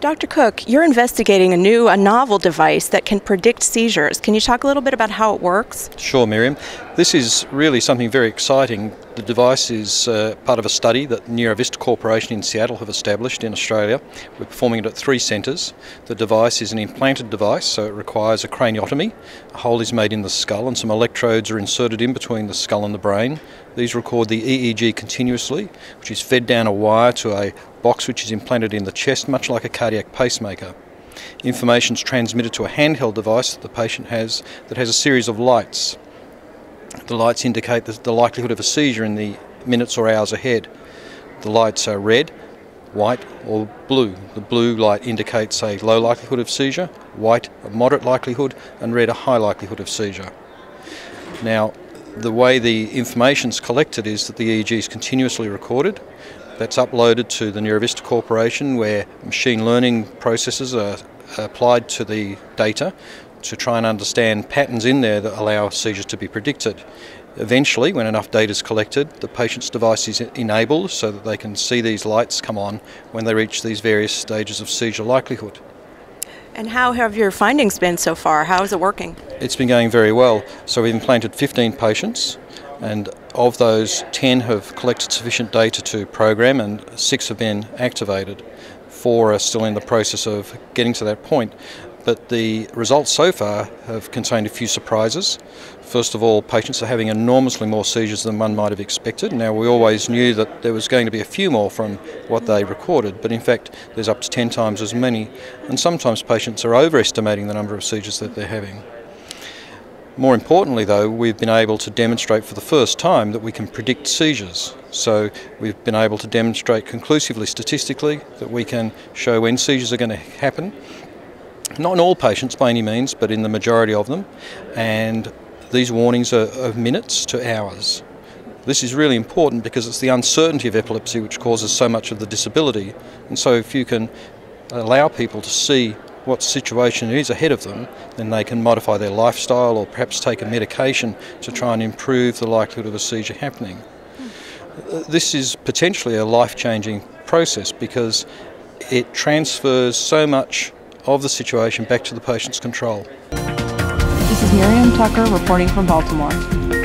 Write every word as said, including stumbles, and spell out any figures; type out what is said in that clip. Doctor Cook, you're investigating a new, a novel device that can predict seizures. Can you talk a little bit about how it works? Sure, Miriam. This is really something very exciting. The device is uh, part of a study that NeuroVista Corporation in Seattle have established in Australia. We're performing it at three centres. The device is an implanted device, so it requires a craniotomy. A hole is made in the skull and some electrodes are inserted in between the skull and the brain. These record the E E G continuously, which is fed down a wire to a box which is implanted in the chest, much like a cardiac pacemaker. Information is transmitted to a handheld device that the patient has that has a series of lights. The lights indicate the likelihood of a seizure in the minutes or hours ahead. The lights are red, white or blue. The blue light indicates a low likelihood of seizure, white a moderate likelihood and red a high likelihood of seizure. Now, the way the information is collected is that the E E G is continuously recorded. That's uploaded to the NeuroVista Corporation, where machine learning processes are applied to the data to try and understand patterns in there that allow seizures to be predicted. Eventually, when enough data is collected, the patient's device is enabled so that they can see these lights come on when they reach these various stages of seizure likelihood. And how have your findings been so far? How is it working? It's been going very well. So we've implanted fifteen patients, and of those, ten have collected sufficient data to program and six have been activated. Four are still in the process of getting to that point. But the results so far have contained a few surprises. First of all, patients are having enormously more seizures than one might have expected. Now, we always knew that there was going to be a few more from what they recorded, but in fact, there's up to ten times as many. And sometimes patients are overestimating the number of seizures that they're having. More importantly, though, we've been able to demonstrate for the first time that we can predict seizures. So we've been able to demonstrate conclusively statistically that we can show when seizures are going to happen. Not in all patients by any means, but in the majority of them, and these warnings are of minutes to hours. This is really important because it's the uncertainty of epilepsy which causes so much of the disability, and so if you can allow people to see what situation is ahead of them, then they can modify their lifestyle or perhaps take a medication to try and improve the likelihood of a seizure happening. This is potentially a life-changing process because it transfers so much of the situation back to the patient's control. This is Miriam Tucker reporting from Baltimore.